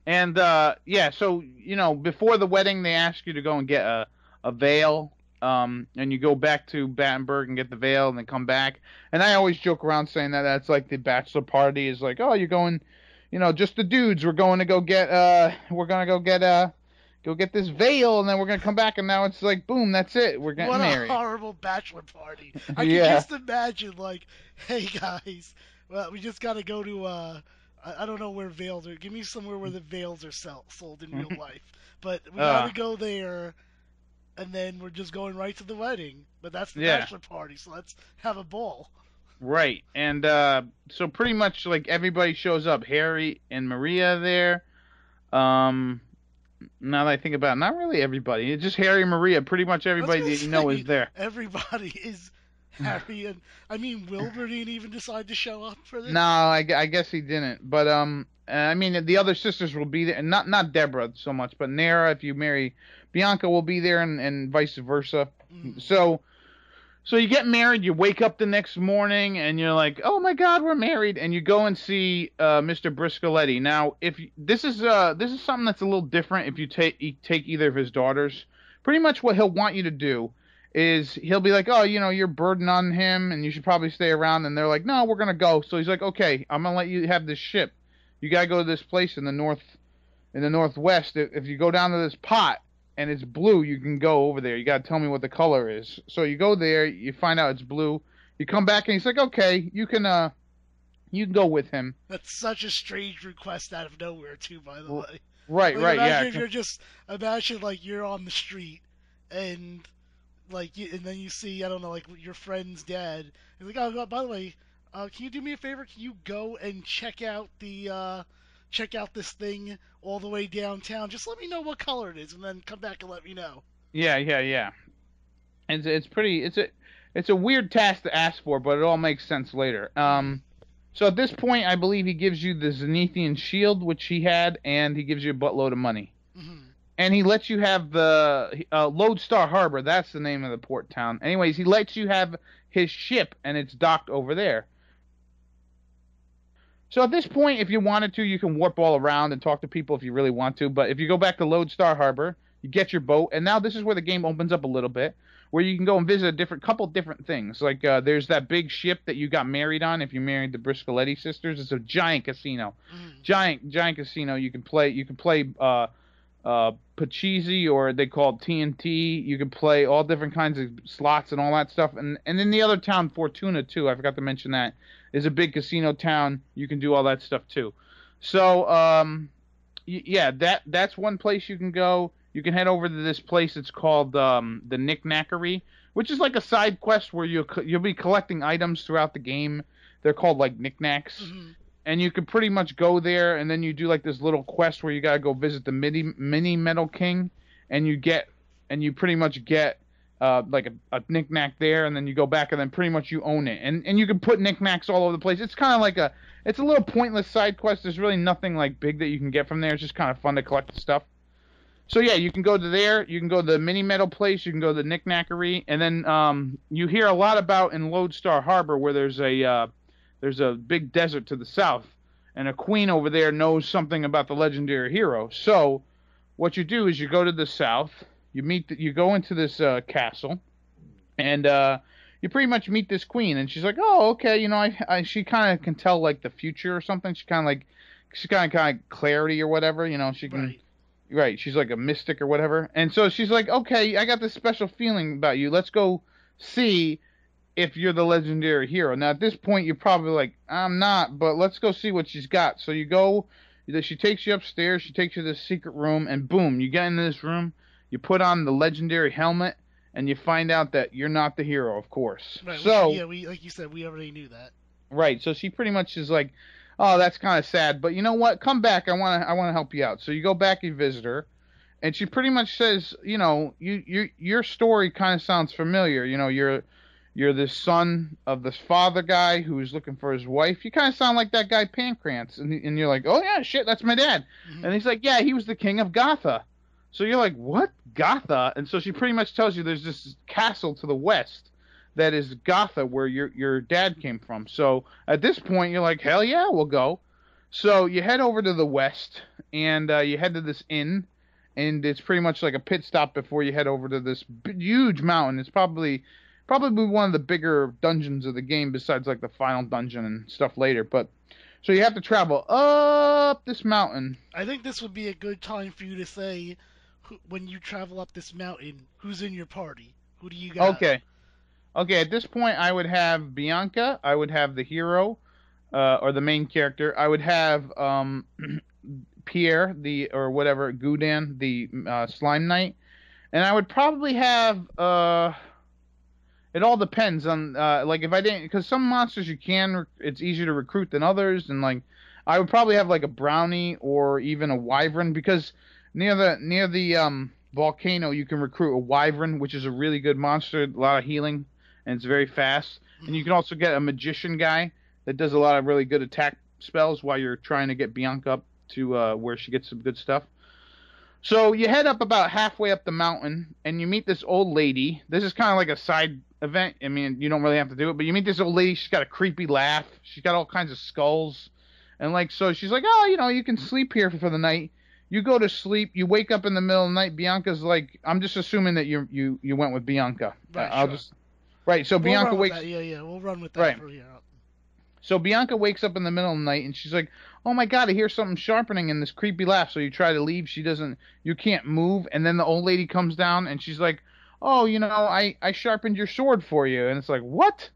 And, so, you know, before the wedding, they ask you to go and get a veil. and you go back to Battenberg and get the veil and then come back. And I always joke around saying that that's like the bachelor party is like, oh, you're going, you know, just the dudes. We're going to go get this veil, and then we're going to come back, and now it's like, boom, that's it. We're getting married. What a horrible bachelor party. I can just imagine, like, hey, guys, well, we just got to go to, I don't know where veils are. Give me somewhere where the veils are sold in real life. But we got to go there, and then we're just going right to the wedding. But that's the bachelor party, so let's have a ball. Right. And so pretty much, like, everybody shows up. Harry and Maria there. Now that I think about it, not really everybody. It's just Harry and Maria. Pretty much everybody that you know is there. Everybody is Harry. And I mean, Wilbur didn't even decide to show up for this. No, I guess he didn't. But, I mean, the other sisters will be there. And not Debora so much, but Nera, if you marry Bianca, will be there and vice versa. Mm. So you get married, you wake up the next morning, and you're like, oh, my God, we're married. And you go and see Mr. Briscoletti. Now, this is something that's a little different if you take either of his daughters. Pretty much what he'll want you to do is he'll be like, oh, you know, you're burden on him, and you should probably stay around. And they're like, no, we're going to go. So he's like, okay, I'm going to let you have this ship. You got to go to this place in the northwest. If you go down to this pot, and it's blue, you can go over there. You got to tell me what the color is. So you go there, you find out it's blue. You come back, and he's like, okay, you can go with him. That's such a strange request out of nowhere, too, by the way. Right, like, right, imagine imagine, like, you're on the street, and, like, and then you see, I don't know, like, your friend's dad. He's like, oh, by the way, can you do me a favor? Can you go and check out the, check out this thing all the way downtown. Just let me know what color it is, and then come back and let me know. Yeah. It's a weird task to ask for, but it all makes sense later. So at this point, I believe he gives you the Zenithian shield, which he had, and he gives you a buttload of money. Mm-hmm. And he lets you have the Lodestar Harbor. That's the name of the port town. Anyways, he lets you have his ship, and it's docked over there. So at this point, if you wanted to, you can warp all around and talk to people if you really want to. But if you go back to Lodestar Harbor, you get your boat. And now this is where the game opens up a little bit, where you can go and visit a couple different things. Like there's that big ship that you got married on if you married the Briscoletti sisters. It's a giant casino. Giant casino. You can play Pachisi, or they call it TNT. You can play all different kinds of slots and all that stuff. And then the other town, Fortuna, too. I forgot to mention that. Is a big casino town. You can do all that stuff too. So, that's one place you can go. You can head over to this place. It's called the Knickknackery, which is like a side quest where you'll be collecting items throughout the game. They're called like knickknacks, and you can pretty much go there, and then you do like this little quest where you gotta go visit the mini Metal King, and you pretty much get. Like a knickknack there, and then you go back, and then pretty much you own it, and you can put knickknacks all over the place. It's kind of like it's a little pointless side quest. There's really nothing like big that you can get from there. It's just kind of fun to collect the stuff. So yeah, you can go to there, you can go to the mini metal place, you can go to the Knickknackery, and then you hear a lot about in Lodestar Harbor where there's a big desert to the south, and a queen over there knows something about the legendary hero. So what you do is you go to the south. You go into this castle, and you pretty much meet this queen, and she's like, "Oh, okay, you know, she kind of can tell like the future or something. She kind of clarity or whatever, you know. She can, right? She's like a mystic or whatever. And so she's like, "Okay, I got this special feeling about you. Let's go see if you're the legendary hero." Now at this point, you're probably like, "I'm not," but let's go see what she's got. So you go. She takes you upstairs. She takes you to this secret room, and boom, you get into this room. You put on the legendary helmet, and you find out that you're not the hero, of course. Right, so we, like you said, we already knew that. Right. So she pretty much is like, "Oh, that's kind of sad, but you know what? Come back. I want to help you out." So you go back and visit her, and she pretty much says, "You know, your story kind of sounds familiar. You know, you're the son of this father guy who's looking for his wife. You kind of sound like that guy Pankraz," and you're like, "Oh yeah, shit, that's my dad." Mm-hmm. And he's like, "Yeah, he was the king of Gotha." So you're like, what? Gotha? And so she pretty much tells you there's this castle to the west that is Gotha, where your dad came from. So at this point, you're like, hell yeah, we'll go. So you head over to the west, and you head to this inn, and it's pretty much like a pit stop before you head over to this huge mountain. It's probably one of the bigger dungeons of the game, besides like the final dungeon and stuff later. But so you have to travel up this mountain. I think this would be a good time for you to say, when you travel up this mountain, who's in your party? Who do you got? Okay. At this point, I would have Bianca. I would have the hero, or the main character. I would have Pierre, Goudan, the slime knight, and I would probably have. It all depends on, like, if I didn't... Because some monsters you can... It's easier to recruit than others. And, like, I would probably have, like, a brownie or even a wyvern. Because near the volcano, you can recruit a wyvern, which is a really good monster. A lot of healing. And it's very fast. And you can also get a magician guy that does a lot of really good attack spells while you're trying to get Bianca up to where she gets some good stuff. So you head up about halfway up the mountain, and you meet this old lady. This is kind of like a side... event. I mean, you don't really have to do it, but you meet this old lady. She's got a creepy laugh. She's got all kinds of skulls, and like, so she's like, oh, you know, you can sleep here for the night. You go to sleep. You wake up in the middle of the night. Bianca's like, I'm just assuming that you went with Bianca. Right. So we'll Bianca wakes. That. Yeah. We'll run with that. Right. For you. So Bianca wakes up in the middle of the night, and she's like, oh my God, I hear something sharpening in this creepy laugh. So you try to leave. She doesn't. You can't move. And then the old lady comes down, and she's like, oh, you know, I sharpened your sword for you. And it's like, what?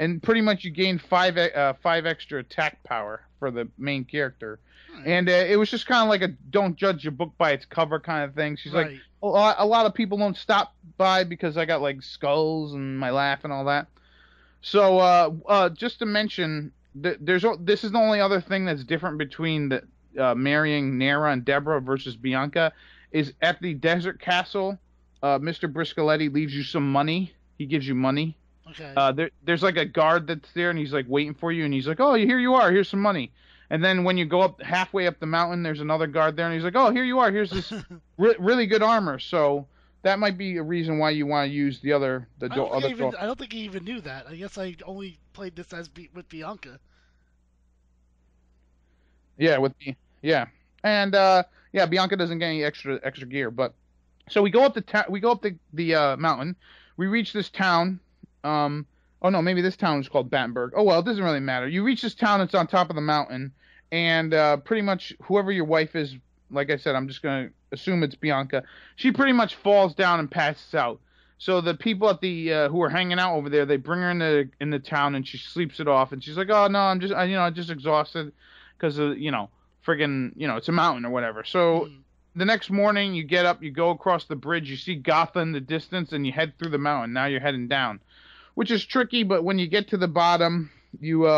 And pretty much you gained five extra attack power for the main character. Right. And it was just kind of like a don't judge your book by its cover kind of thing. She's right. Like, a lot of people don't stop by because I got, like, skulls and my laugh and all that. So just to mention, this is the only other thing that's different between the marrying Nera and Debora versus Bianca is at the desert castle. Mr. Briscoletti leaves you some money. He gives you money. Okay. There's like a guard that's there, and he's like waiting for you, and he's like, oh, here you are. Here's some money. And then when you go up halfway up the mountain, there's another guard there, and he's like, oh, here you are. Here's this really good armor. So that might be a reason why you want to use the other. I don't think he even knew that. I guess I only played this with Bianca. Yeah, and Bianca doesn't get any extra gear, but. So we go up the mountain. We reach this town. Oh no, maybe this town is called Battenberg. Oh well, it doesn't really matter. You reach this town. It's on top of the mountain, and pretty much whoever your wife is, like I said, I'm just gonna assume it's Bianca. She pretty much falls down and passes out. So the people at the who are hanging out over there, they bring her in the town, and she sleeps it off. And she's like, oh no, I'm just exhausted because it's a mountain or whatever. So. The next morning, you get up, you go across the bridge, you see Gotha in the distance, and you head through the mountain. Now you're heading down, which is tricky, but when you get to the bottom, you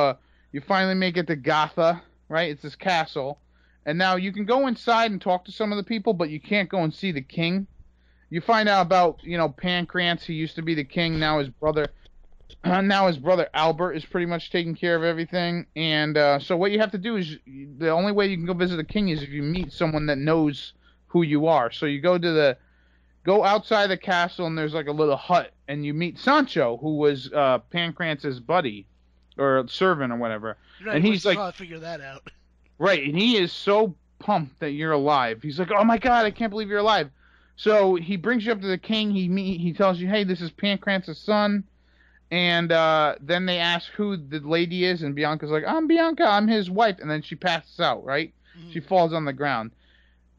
finally make it to Gotha, right? It's this castle. And now you can go inside and talk to some of the people, but you can't go and see the king. You find out about, Pankraz, who used to be the king. Now his brother Albert is pretty much taking care of everything, and so what you have to do is, the only way you can go visit the king is if you meet someone that knows who you are. So you go outside the castle, and there's like a little hut, and you meet Sancho, who was Pankraz's buddy or servant or whatever. Right, and he's like, I'll figure that out. Right, and he is so pumped that you're alive. He's like, oh my God, I can't believe you're alive. So he brings you up to the king. He tells you, hey, this is Pankraz's son, and then they ask who the lady is, and Bianca's like, I'm Bianca, I'm his wife, and then she passes out, right? Mm-hmm. She falls on the ground.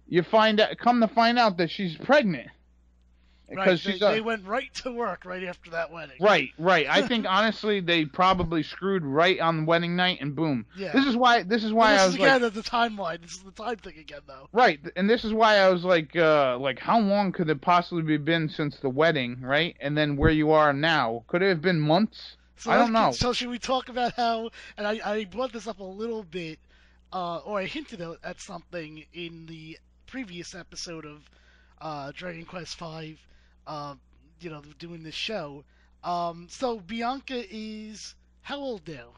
You come to find out that she's pregnant. Right, they went right to work right after that wedding. Right. I think, honestly, they probably screwed right on wedding night, and boom. Yeah. This is the timeline. This is the time thing again, though. Right, and this is why I was like, how long could it possibly have been since the wedding, right? And then where you are now. Could it have been months? So I don't know. So should we talk about how, and I brought this up a little bit, or I hinted at something in the previous episode of Dragon Quest V, doing this show. So Bianca is how old now?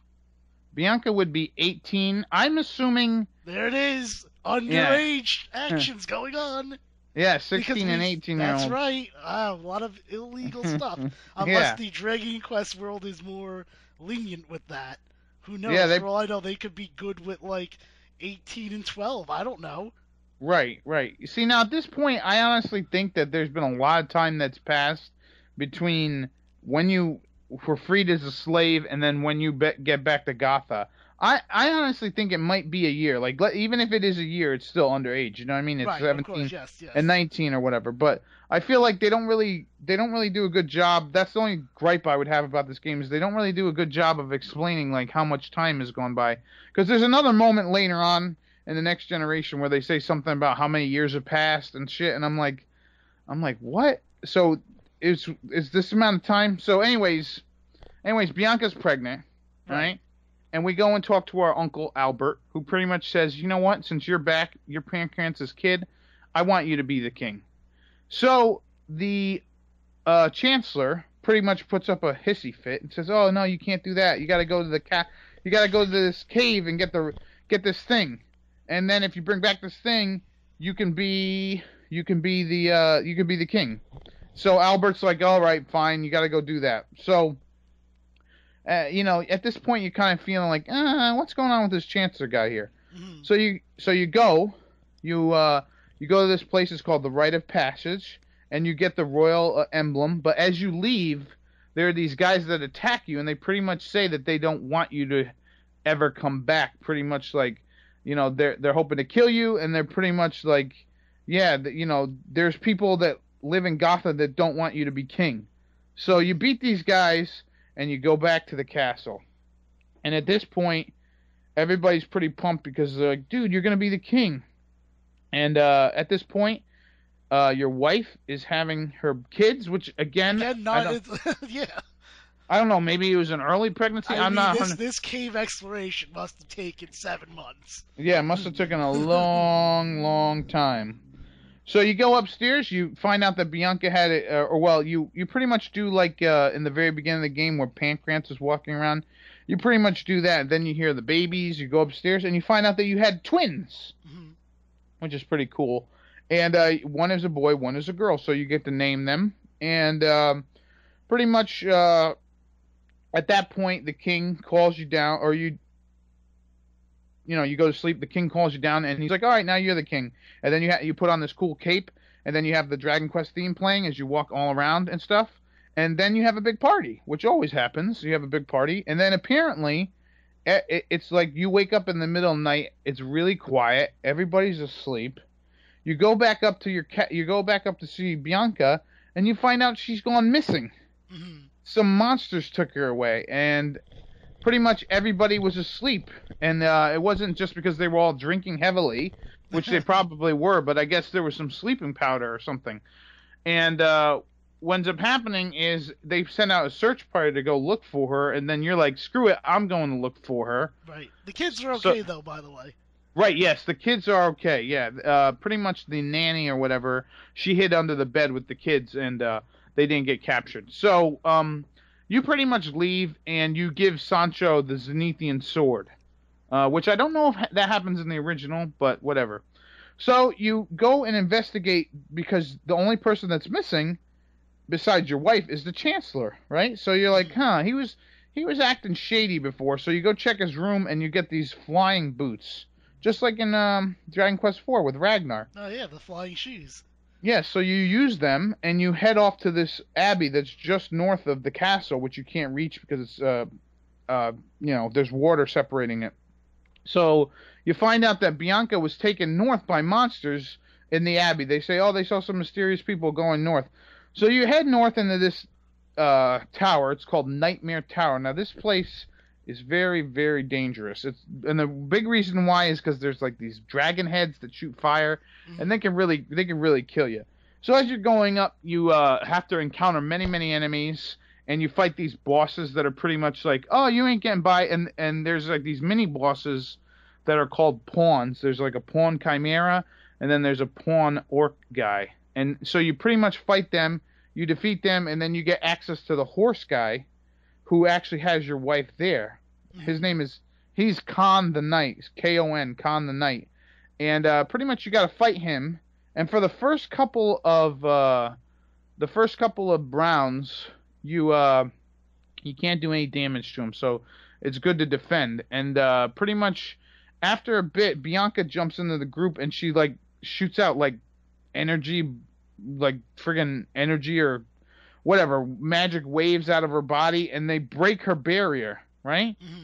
Bianca would be 18. I'm assuming. There it is. Underage actions going on. Yeah, 16 and 18 year olds. That's right. A lot of illegal stuff. Unless the Dragon Quest world is more lenient with that. Who knows? Yeah, for all I know, they could be good with like 18 and 12. I don't know. Right, right. You see, now at this point, I honestly think that there's been a lot of time that's passed between when you were freed as a slave and then when you get back to Gotha. I honestly think it might be a year. Like, even if it is a year, it's still underage. You know what I mean? It's right, 17 of course, yes. and 19 or whatever. But I feel like they don't really do a good job. That's the only gripe I would have about this game is they don't really do a good job of explaining like how much time has gone by. Because there's another moment later on in the next generation where they say something about how many years have passed and shit, and I'm like, what? So is this amount of time? So anyways, Bianca's pregnant, right? And we go and talk to our uncle, Albert, who pretty much says, you know what, since you're back, you're Pankraz's kid, I want you to be the king. So the chancellor pretty much puts up a hissy fit and says, oh, no, you can't do that. You got to go to this cave and get this thing. And then if you bring back this thing, you can be the king. So Albert's like, all right, fine, you got to go do that. So at this point, you're kind of feeling like, what's going on with this chancellor guy here? Mm-hmm. So you go to this place. It's called the Rite of Passage, and you get the royal emblem. But as you leave, there are these guys that attack you, and they pretty much say that they don't want you to ever come back. Pretty much like, they're hoping to kill you, and they're pretty much like, there's people that live in Gotha that don't want you to be king. So you beat these guys. And you go back to the castle. And at this point, everybody's pretty pumped because they're like, dude, you're going to be the king. And at this point, your wife is having her kids, which, again not, I don't know. Maybe it was an early pregnancy. This cave exploration must have taken 7 months. Yeah, it must have taken a long, long time. So you go upstairs, you find out that Bianca had it, you pretty much do like in the very beginning of the game where Pankraz is walking around. You pretty much do that. Then you hear the babies, you go upstairs, and you find out that you had twins, mm-hmm. which is pretty cool. And one is a boy, one is a girl, so you get to name them. And pretty much at that point, the king calls you down, or you go to sleep, the king calls you down, and he's like, all right, now you're the king. And then you put on this cool cape, and then you have the Dragon Quest theme playing as you walk all around and stuff. And then you have a big party, which always happens. You have a big party. And then apparently, it's like you wake up in the middle of the night. It's really quiet. Everybody's asleep. You go back up to see Bianca, and you find out she's gone missing. Mm-hmm. Some monsters took her away, and pretty much everybody was asleep, and it wasn't just because they were all drinking heavily, which they probably were, but I guess there was some sleeping powder or something. And what ends up happening is they sent out a search party to go look for her, and then you're like, screw it, I'm going to look for her. Right. The kids are okay, though, by the way. Right, yes, the kids are okay, yeah. Pretty much the nanny or whatever, she hid under the bed with the kids, and they didn't get captured. So, you pretty much leave, and you give Sancho the Zenithian sword, which I don't know if that happens in the original, but whatever. So you go and investigate, because the only person that's missing, besides your wife, is the Chancellor, right? So you're like, he was acting shady before, so you go check his room, and you get these flying boots, just like in Dragon Quest IV with Ragnar. Oh, yeah, the flying shoes. Yeah, so you use them, and you head off to this abbey that's just north of the castle, which you can't reach because it's, there's water separating it. So you find out that Bianca was taken north by monsters in the abbey. They say, oh, they saw some mysterious people going north. So you head north into this tower. It's called Nightmare Tower. Now, this place is very, very dangerous. And the big reason why is because there's like these dragon heads that shoot fire, and they can really kill you. So as you're going up, you have to encounter many, many enemies, and you fight these bosses that are pretty much like, oh, you ain't getting by. And there's like these mini bosses that are called pawns. There's like a pawn chimera, and then there's a pawn orc guy. And so you pretty much fight them, you defeat them, and then you get access to the horse guy, who actually has your wife there. His name is, he's Kon the Knight, K-O-N, Kon the Knight. And pretty much you got to fight him. And for the first couple of rounds, you can't do any damage to him, so it's good to defend. And pretty much after a bit, Bianca jumps into the group, and she like shoots out like energy, like friggin' energy or whatever, magic waves out of her body, and they break her barrier, right? Mm-hmm.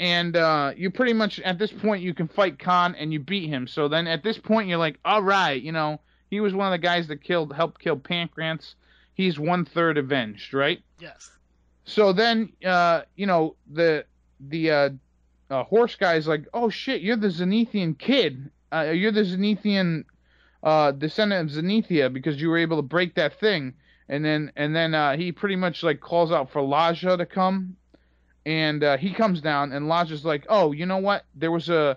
And you pretty much, at this point, you can fight Kon and you beat him. So then at this point, you're like, all right, you know, he was one of the guys that helped kill Pankraz. He's 1/3 avenged, right? Yes. So then, you know, the horse guy's like, oh shit, you're the Zenithian kid. You're the Zenithian descendant of Zenithia because you were able to break that thing. And then he pretty much like calls out for Ladja to come. And he comes down, and Lodge's like, oh, you know what? There was a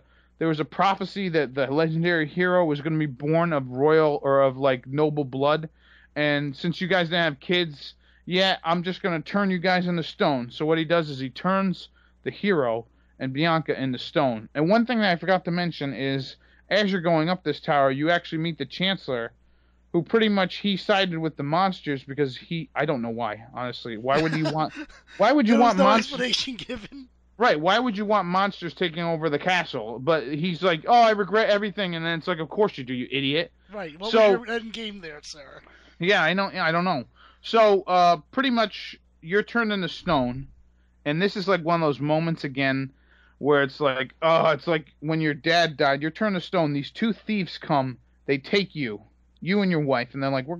prophecy that the legendary hero was going to be born of royal or of, like, noble blood. And since you guys didn't have kids, yeah, I'm just going to turn you guys into stone. So what he does is he turns the hero and Bianca into stone. And one thing that I forgot to mention is, as you're going up this tower, you actually meet the Chancellor, who pretty much he sided with the monsters because I don't know why, honestly. Why would you want monsters? There was no explanation given. Right, why would you want monsters taking over the castle? But he's like, oh, I regret everything, and then it's like, of course you do, you idiot. Right, well, so, we're end game there, sir. Yeah, I don't know. So, pretty much, you're turned into stone, and this is like one of those moments again where it's like, oh, it's like when your dad died, you're turned to stone, these two thieves come, they take you and your wife, and they're like, we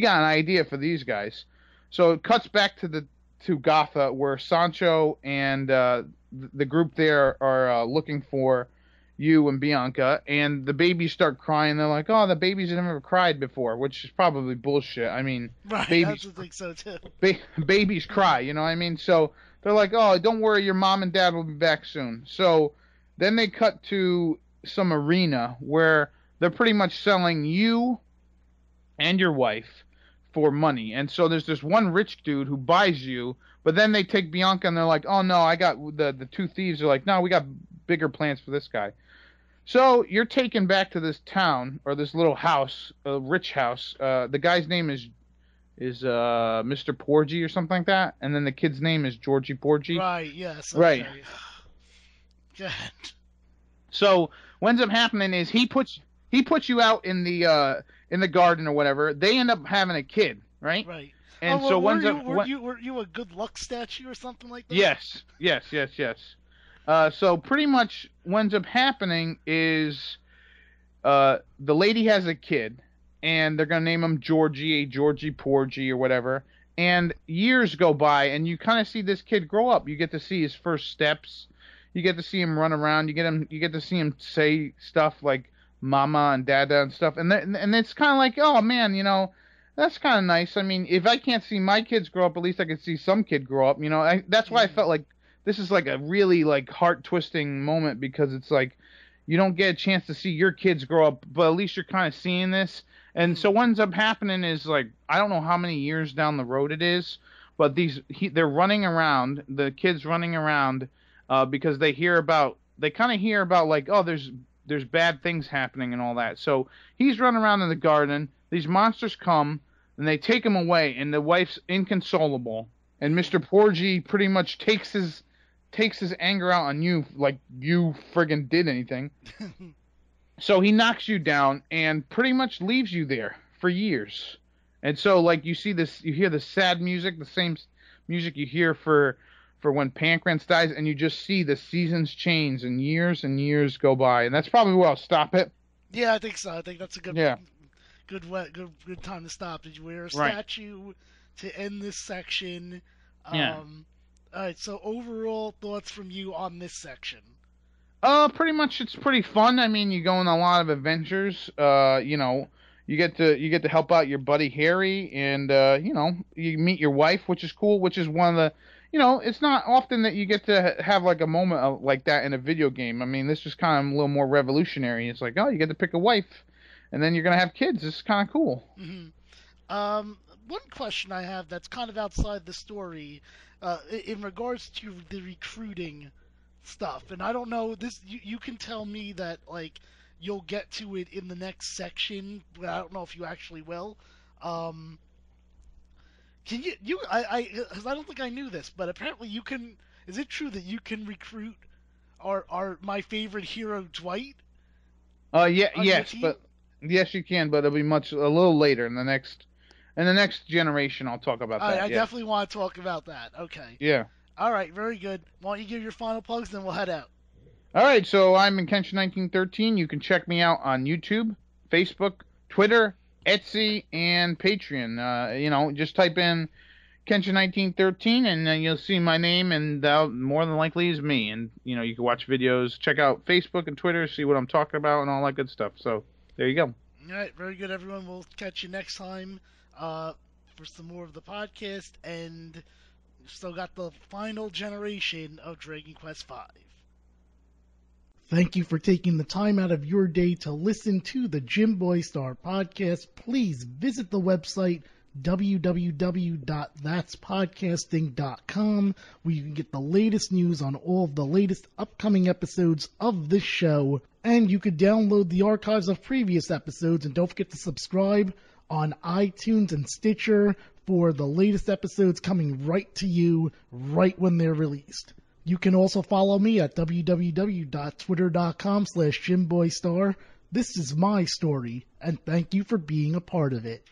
got an idea for these guys. So it cuts back to Gotha, where Sancho and the group there are looking for you and Bianca, and the babies start crying. They're like, oh, the babies have never cried before, which is probably bullshit. I mean, right, babies, I think so too. Babies cry, you know what I mean? So they're like, oh, don't worry, your mom and dad will be back soon. So then they cut to some arena where they're pretty much selling you and your wife for money. And so there's this one rich dude who buys you, but then they take Bianca and they're like, oh, no, I got the two thieves are like, no, we got bigger plans for this guy. So you're taken back to this town or this little house, a rich house. The guy's name is Mr. Porgy or something like that. And then the kid's name is Georgie Porgy. Right, yes. Okay. Right. God. So what ends up happening is he puts you out in the garden or whatever. They end up having a kid, right? Right. And well, so were you a good luck statue or something like that? Yes. So pretty much what ends up happening is the lady has a kid, and they're gonna name him Georgie Porgy or whatever. And years go by, and you kind of see this kid grow up. You get to see his first steps. You get to see him run around. You get to see him say stuff like Mama and Dada and stuff, and it's kind of like, oh man, you know, that's kind of nice. I mean, if I can't see my kids grow up, at least I can see some kid grow up, you know. That's why I felt like this is like a really like heart twisting moment, because it's like you don't get a chance to see your kids grow up, but at least you're kind of seeing this. And so what ends up happening is, like, I don't know how many years down the road it is, but they're running around, the kids running around, because they kind of hear about like, oh, there's bad things happening and all that. So he's running around in the garden. These monsters come, and they take him away, and the wife's inconsolable. And Mr. Porgy pretty much takes his anger out on you, like you friggin' did anything. So he knocks you down and pretty much leaves you there for years. And so, like, you see this, you hear the sad music, the same music you hear for when Pankraz dies, and you just see the seasons change and years go by, and that's probably where I'll stop it. Yeah, I think so. I think that's a good, good time to stop. Did you wear a statue to end this section? Yeah. All right. So overall thoughts from you on this section? Pretty much it's pretty fun. I mean, you go on a lot of adventures. You know, you get to help out your buddy Harry, and you know, you meet your wife, which is cool, which is one of the, you know, it's not often that you get to have like a moment of, like that in a video game. I mean, this is kind of a little more revolutionary. It's like, oh, you get to pick a wife, and then you're going to have kids. It's kind of cool. Mm-hmm. One question I have that's kind of outside the story, in regards to the recruiting stuff, and I don't know, this you can tell me that, like, you'll get to it in the next section, but I don't know if you actually will. Can you because I don't think I knew this, but apparently you can, is it true that you can recruit our my favorite hero Dwight Yes, you can, but it'll be a little later in the next generation. I'll talk about that. I definitely want to talk about that. Okay. Yeah. All right. Very good. Why don't you give your final plugs, then we'll head out. All right. So I'm in kenshin1913. You can check me out on YouTube, Facebook, Twitter, Etsy, and Patreon. Just type in kenshin1913, and then you'll see my name, and that more than likely is me. And you can watch videos, check out Facebook and Twitter, see what I'm talking about, and all that good stuff. So there you go. All right, very good, everyone. We'll catch you next time for some more of the podcast, and we've still got the final generation of Dragon Quest V. Thank you for taking the time out of your day to listen to the Jim Boy Star Podcast. Please visit the website www.thatspodcasting.com, where you can get the latest news on all of the latest upcoming episodes of this show, and you could download the archives of previous episodes. And don't forget to subscribe on iTunes and Stitcher for the latest episodes coming right to you right when they're released. You can also follow me at www.twitter.com/JimBoyStar. This is my story, and thank you for being a part of it.